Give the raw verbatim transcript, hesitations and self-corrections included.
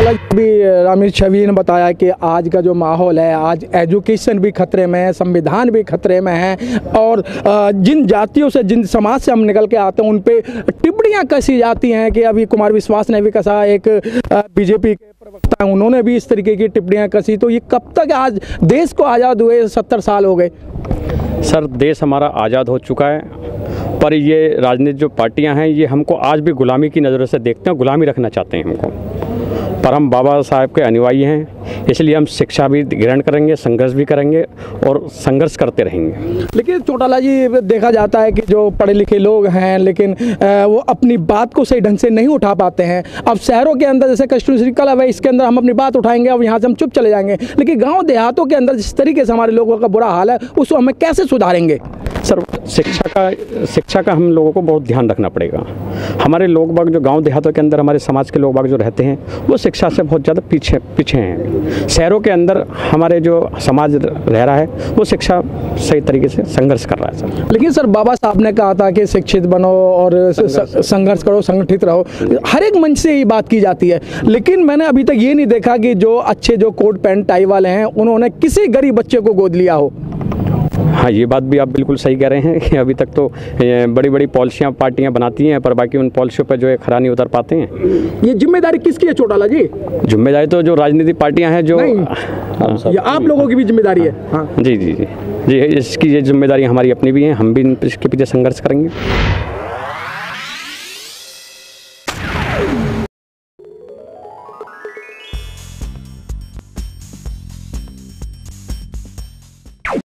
चोटाला भी रामीर छवी ने बताया कि आज का जो माहौल है, आज एजुकेशन भी खतरे में है, संविधान भी खतरे में है और जिन जातियों से, जिन समाज से हम निकल के आते हैं उन पे टिप्पणियां कसी जाती हैं कि अभी कुमार विश्वास ने भी कसा, एक बीजेपी के प्रवक्ता उन्होंने भी इस तरीके की टिप्पणियां कसी। तो ये कब तक, आज देश को आज़ाद हुए सत्तर साल हो गए। सर, देश हमारा आज़ाद हो चुका है, पर ये राजनीतिक जो पार्टियां हैं ये हमको आज भी गुलामी की नज़रों से देखते हैं, गुलामी रखना चाहते हैं हमको। परम बाबा साहब के अनुयायी हैं, इसलिए हम शिक्षा भी ग्रहण करेंगे, संघर्ष भी करेंगे और संघर्ष करते रहेंगे। लेकिन चोटाला जी, देखा जाता है कि जो पढ़े लिखे लोग हैं लेकिन वो अपनी बात को सही ढंग से नहीं उठा पाते हैं। अब शहरों के अंदर जैसे कॉन्स्टिट्यूशन क्लब है, इसके अंदर हम अपनी बात उठाएंगे और यहाँ से हम चुप चले जाएंगे, लेकिन गाँव देहातों के अंदर जिस तरीके से हमारे लोगों का बुरा हाल है उसको हमें कैसे सुधारेंगे? सर, शिक्षा का शिक्षा का हम लोगों को बहुत ध्यान रखना पड़ेगा। हमारे लोग बाग जो गांव देहातों के अंदर हमारे समाज के लोग बाग जो रहते हैं वो शिक्षा से बहुत ज़्यादा पीछे पीछे हैं। शहरों के अंदर हमारे जो समाज रह रहा है वो शिक्षा सही तरीके से संघर्ष कर रहा है। सर, लेकिन सर बाबा साहब ने कहा था कि शिक्षित बनो और संघर्ष करो, संगठित रहो, हर एक मंच से ये बात की जाती है, लेकिन मैंने अभी तक ये नहीं देखा कि जो अच्छे जो कोट पैंट टाई वाले हैं उन्होंने किसी गरीब बच्चे को गोद लिया हो। हाँ, ये बात भी आप बिल्कुल सही कह रहे हैं कि अभी तक तो बड़ी बड़ी पॉलिसियाँ पार्टियाँ बनाती हैं, पर बाकी उन पॉलिसियों पर जो है खरा नहीं उतर पाते हैं। ये जिम्मेदारी किसकी है चोटाला जी? जिम्मेदारी तो जो राजनीतिक पार्टियाँ हैं, जो नहीं, ये आप लोगों की भी जिम्मेदारी है। हाँ जी जी जी जी इसकी ये जिम्मेदारी हमारी अपनी भी है, हम भी इसके पीछे संघर्ष करेंगे।